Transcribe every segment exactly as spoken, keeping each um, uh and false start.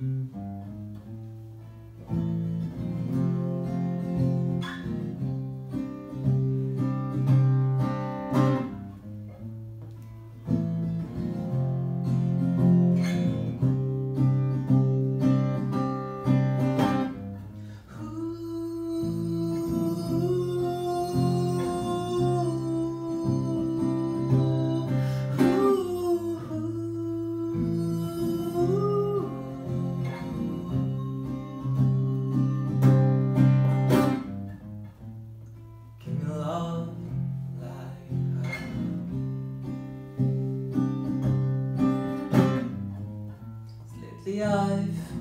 I've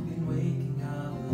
been waking up